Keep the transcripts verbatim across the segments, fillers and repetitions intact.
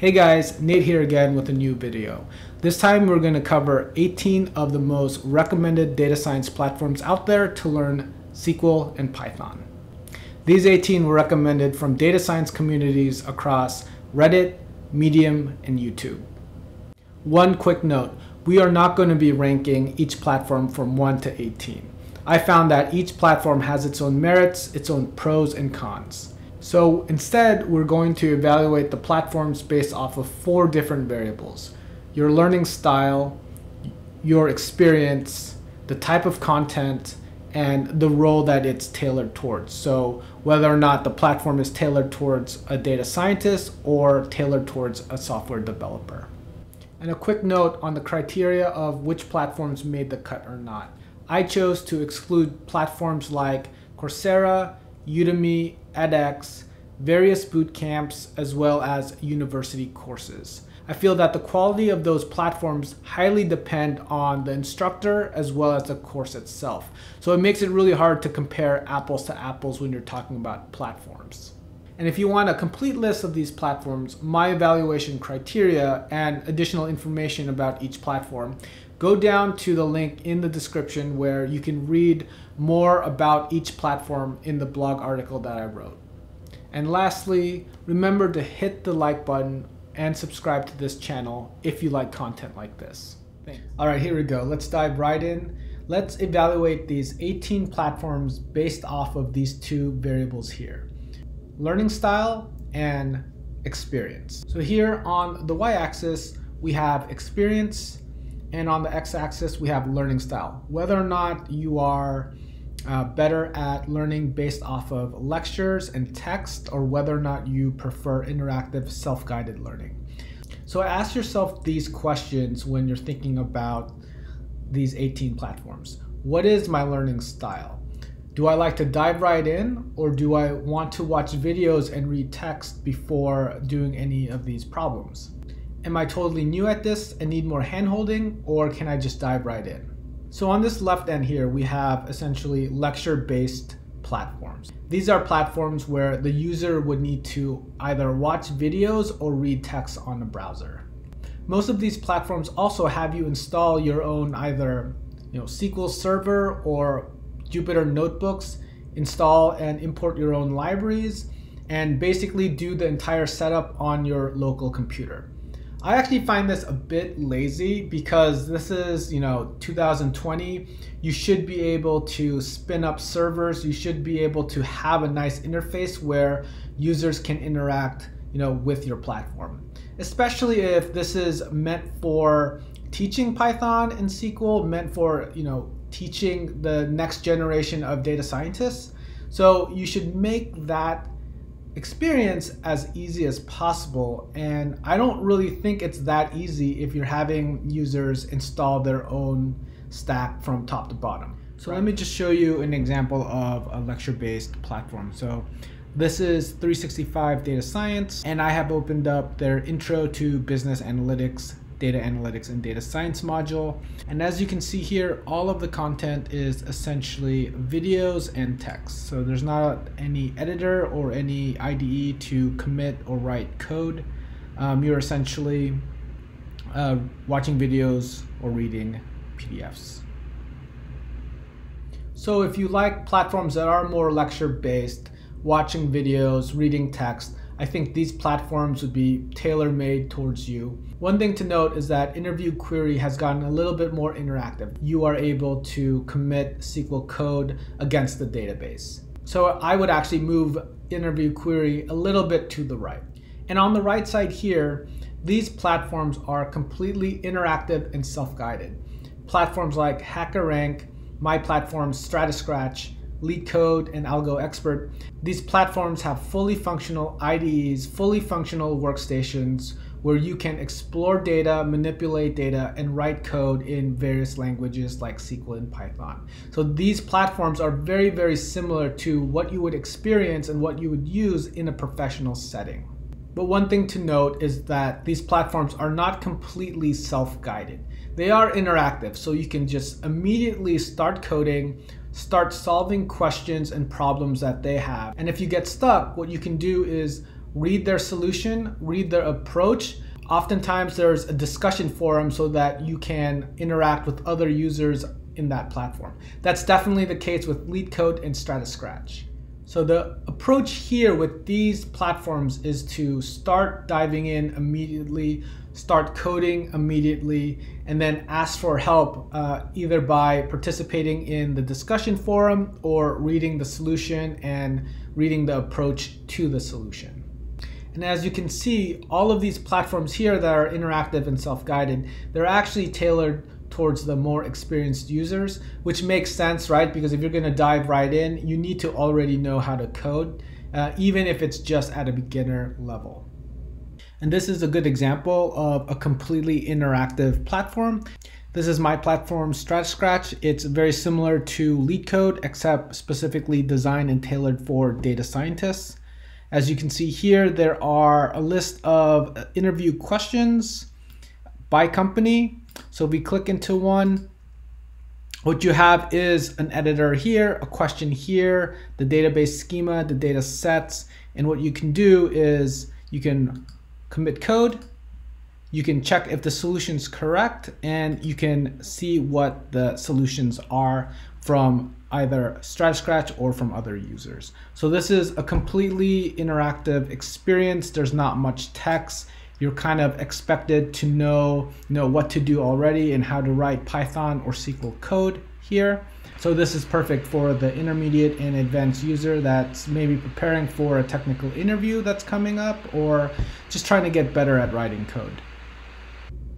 Hey guys, Nate here again with a new video. This time we're going to cover eighteen of the most recommended data science platforms out there to learn S Q L and Python. These eighteen were recommended from data science communities across Reddit, Medium, and YouTube. One quick note, we are not going to be ranking each platform from one to eighteen. I found that each platform has its own merits, its own pros and cons. So instead, we're going to evaluate the platforms based off of four different variables: your learning style, your experience, the type of content, and the role that it's tailored towards. So whether or not the platform is tailored towards a data scientist or tailored towards a software developer. And a quick note on the criteria of which platforms made the cut or not. I chose to exclude platforms like Coursera, Udemy, edX, various boot camps, as well as university courses. I feel that the quality of those platforms highly depend on the instructor as well as the course itself. So it makes it really hard to compare apples to apples when you're talking about platforms. And if you want a complete list of these platforms, my evaluation criteria, and additional information about each platform, go down to the link in the description where you can read more about each platform in the blog article that I wrote. And lastly, remember to hit the like button and subscribe to this channel if you like content like this. Thanks. All right, here we go. Let's dive right in. Let's evaluate these eighteen platforms based off of these two variables here: learning style and experience. So here on the y-axis, we have experience, and on the x-axis, we have learning style. Whether or not you are uh, better at learning based off of lectures and text, or whether or not you prefer interactive, self-guided learning. So ask yourself these questions when you're thinking about these eighteen platforms. What is my learning style? Do I like to dive right in, or do I want to watch videos and read text before doing any of these problems? Am I totally new at this and need more hand-holding, or can I just dive right in? So on this left end here, we have essentially lecture-based platforms. These are platforms where the user would need to either watch videos or read text on the browser. Most of these platforms also have you install your own either you know, S Q L Server or Jupyter Notebooks, install and import your own libraries, and basically do the entire setup on your local computer. I actually find this a bit lazy because this is, you know, two thousand twenty. You should be able to spin up servers. You should be able to have a nice interface where users can interact, you know, with your platform. Especially if this is meant for teaching Python and S Q L, meant for, you know, teaching the next generation of data scientists. So you should make that experience as easy as possible, and I don't really think it's that easy if you're having users install their own stack from top to bottom. So let me just show you an example of a lecture-based platform. So this is three sixty-five Data Science, and I have opened up their Intro to Business Analytics, Data Analytics, and Data Science module. And as you can see here, all of the content is essentially videos and text. So there's not any editor or any I D E to commit or write code. Um, you're essentially uh, watching videos or reading P D Fs. So if you like platforms that are more lecture-based, watching videos, reading text, I think these platforms would be tailor-made towards you. One thing to note is that Interview Query has gotten a little bit more interactive. You are able to commit S Q L code against the database. So I would actually move Interview Query a little bit to the right. And on the right side here, these platforms are completely interactive and self-guided. Platforms like HackerRank, my platform StrataScratch, LeetCode, and AlgoExpert. These platforms have fully functional I D Es, fully functional workstations where you can explore data, manipulate data, and write code in various languages like S Q L and Python. So these platforms are very, very similar to what you would experience and what you would use in a professional setting. But one thing to note is that these platforms are not completely self-guided. They are interactive, so you can just immediately start coding, start solving questions and problems that they have. And if you get stuck, what you can do is read their solution, read their approach. Oftentimes there's a discussion forum so that you can interact with other users in that platform. That's definitely the case with LeetCode and StrataScratch. So the approach here with these platforms is to start diving in immediately, start coding immediately, and then ask for help uh, either by participating in the discussion forum or reading the solution and reading the approach to the solution. And as you can see, all of these platforms here that are interactive and self-guided, they're actually tailored towards the more experienced users, which makes sense, right? Because if you're gonna dive right in, you need to already know how to code, uh, even if it's just at a beginner level. And this is a good example of a completely interactive platform. This is my platform, StrataScratch. It's very similar to LeetCode, except specifically designed and tailored for data scientists. As you can see here, there are a list of interview questions by company. So if we click into one, what you have is an editor here, a question here, the database schema, the data sets, and what you can do is you can commit code, you can check if the solution's correct, and you can see what the solutions are from either StrataScratch or from other users. So this is a completely interactive experience. There's not much text. You're kind of expected to know, know what to do already and how to write Python or S Q L code here. So this is perfect for the intermediate and advanced user that's maybe preparing for a technical interview that's coming up or just trying to get better at writing code.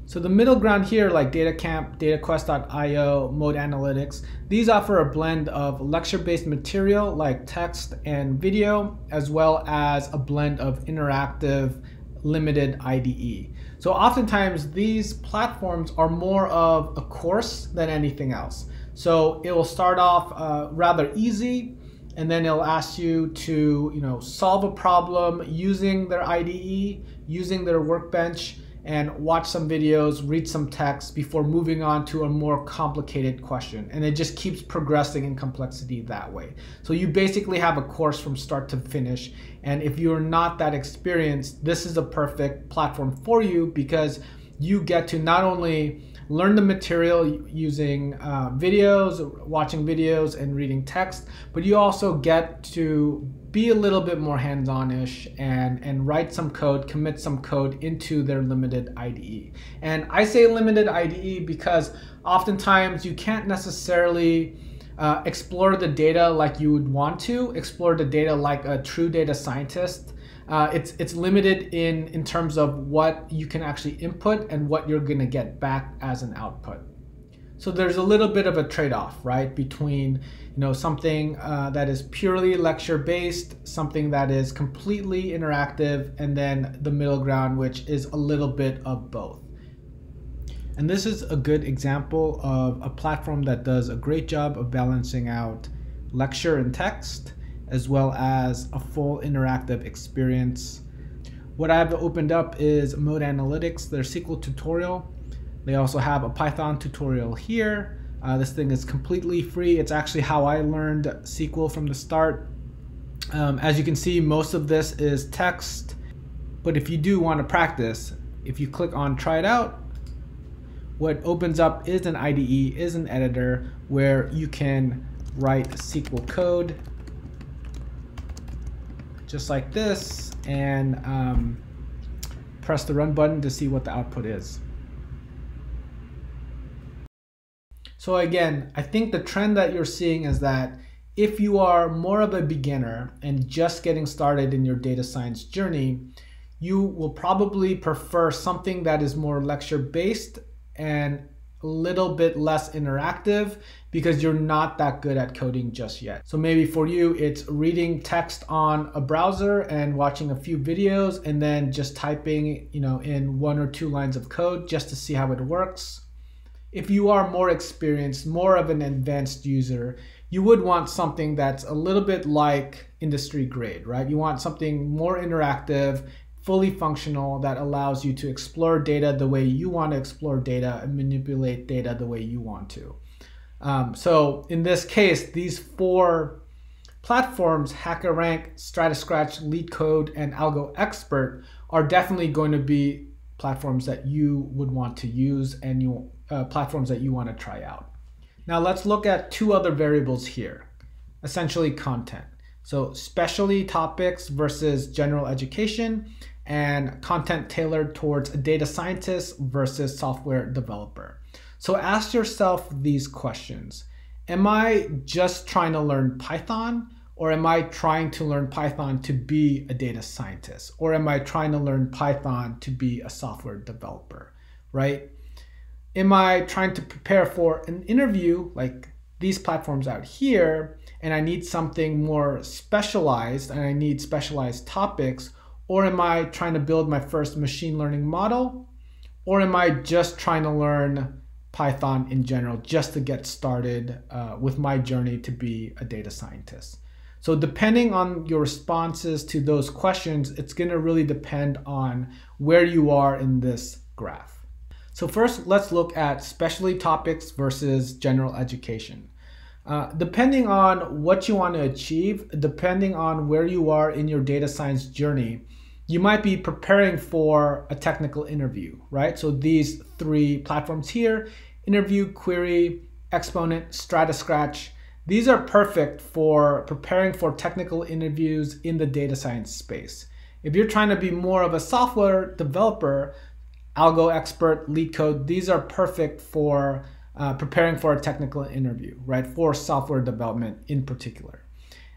So the middle ground here, like DataCamp, DataQuest dot i o, Mode Analytics, these offer a blend of lecture-based material like text and video, as well as a blend of interactive limited I D E. So oftentimes these platforms are more of a course than anything else. So it will start off uh, rather easy, and then it'll ask you to, you know, solve a problem using their I D E, using their workbench, and watch some videos, read some text before moving on to a more complicated question. And it just keeps progressing in complexity that way. So you basically have a course from start to finish. And if you're not that experienced, this is a perfect platform for you because you get to not only learn the material using uh, videos, watching videos and reading text, but you also get to be a little bit more hands-on-ish and, and write some code, commit some code into their limited I D E. And I say limited I D E because oftentimes you can't necessarily uh, explore the data like you would want to, explore the data like a true data scientist. Uh, it's, it's limited in, in terms of what you can actually input and what you're gonna get back as an output. So there's a little bit of a trade-off, right, between, you know, something uh, that is purely lecture-based, something that is completely interactive, and then the middle ground, which is a little bit of both. And this is a good example of a platform that does a great job of balancing out lecture and text, as well as a full interactive experience. What I've opened up is Mode Analytics, their S Q L tutorial. They also have a Python tutorial here. Uh, this thing is completely free. It's actually how I learned S Q L from the start. Um, as you can see, most of this is text, but if you do want to practice, if you click on try it out, what opens up is an I D E, is an editor where you can write S Q L code just like this and um, press the run button to see what the output is. So again, I think the trend that you're seeing is that if you are more of a beginner and just getting started in your data science journey, you will probably prefer something that is more lecture-based and a little bit less interactive because you're not that good at coding just yet. So maybe for you, it's reading text on a browser and watching a few videos and then just typing, you know, in one or two lines of code just to see how it works. If you are more experienced, more of an advanced user, you would want something that's a little bit like industry grade, right? You want something more interactive, fully functional, that allows you to explore data the way you want to explore data and manipulate data the way you want to. Um, so in this case, these four platforms, HackerRank, StrataScratch, LeetCode, and AlgoExpert are definitely going to be platforms that you would want to use and you, uh, platforms that you want to try out. Now let's look at two other variables here, essentially content. So specialty topics versus general education, and content tailored towards a data scientist versus software developer. So ask yourself these questions. Am I just trying to learn Python, or am I trying to learn Python to be a data scientist? Or am I trying to learn Python to be a software developer, right? Am I trying to prepare for an interview like these platforms out here, and I need something more specialized and I need specialized topics? Or am I trying to build my first machine learning model? Or am I just trying to learn Python in general just to get started uh, with my journey to be a data scientist? So depending on your responses to those questions, it's going to really depend on where you are in this graph. So first, let's look at specialty topics versus general education. Uh, depending on what you want to achieve, depending on where you are in your data science journey, you might be preparing for a technical interview, right? So these three platforms here, Interview, Query, Exponent, StrataScratch, these are perfect for preparing for technical interviews in the data science space. If you're trying to be more of a software developer, AlgoExpert, LeetCode, these are perfect for uh, preparing for a technical interview, right? For software development in particular.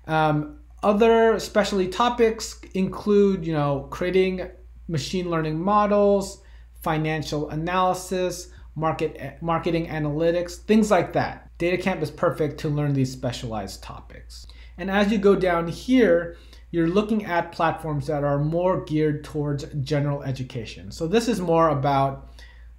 Um, other specialty topics include, you know, creating machine learning models, financial analysis, market marketing analytics, things like that. DataCamp is perfect to learn these specialized topics. And as you go down here, you're looking at platforms that are more geared towards general education. So this is more about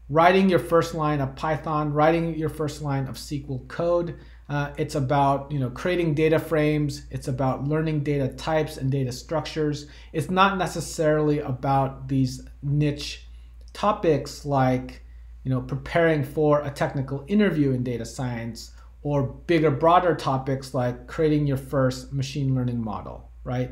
writing your first line of Python, writing your first line of S Q L code. Uh, it's about, you know, creating data frames. It's about learning data types and data structures. It's not necessarily about these niche topics like, you know, preparing for a technical interview in data science, or bigger, broader topics like creating your first machine learning model. Right?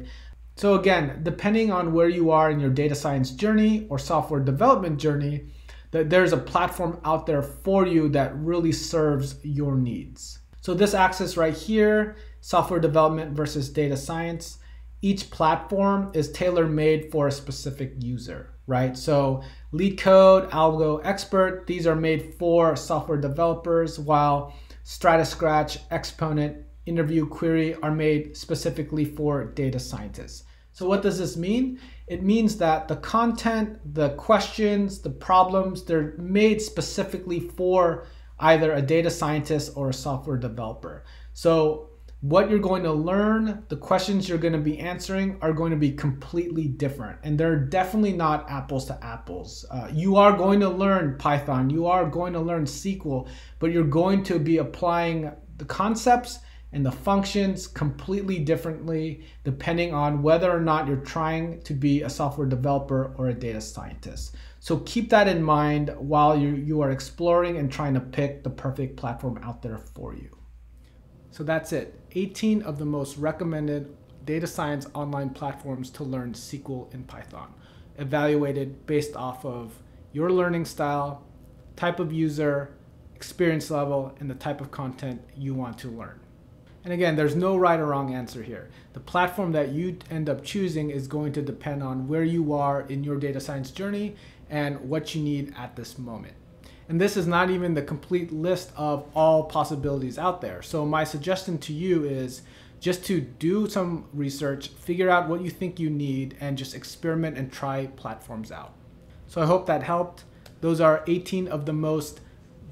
So again, depending on where you are in your data science journey or software development journey, that there's a platform out there for you that really serves your needs. So this axis right here, software development versus data science, each platform is tailor-made for a specific user, right? So LeetCode, AlgoExpert, these are made for software developers, while StrataScratch, Exponent, Interview, Query are made specifically for data scientists. So what does this mean? It means that the content, the questions, the problems, they're made specifically for either a data scientist or a software developer. So what you're going to learn, the questions you're going to be answering are going to be completely different. And they're definitely not apples to apples. Uh, you are going to learn Python, you are going to learn S Q L, but you're going to be applying the concepts and the functions completely differently depending on whether or not you're trying to be a software developer or a data scientist. So keep that in mind while you, you are exploring and trying to pick the perfect platform out there for you. So that's it, eighteen of the most recommended data science online platforms to learn S Q L and Python, evaluated based off of your learning style, type of user, experience level, and the type of content you want to learn. And again, there's no right or wrong answer here. The platform that you end up choosing is going to depend on where you are in your data science journey and what you need at this moment. And this is not even the complete list of all possibilities out there. So my suggestion to you is just to do some research, figure out what you think you need, and just experiment and try platforms out. So I hope that helped. Those are eighteen of the most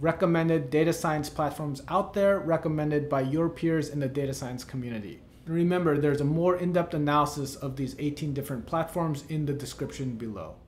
recommended data science platforms out there, recommended by your peers in the data science community. And remember, there's a more in-depth analysis of these eighteen different platforms in the description below.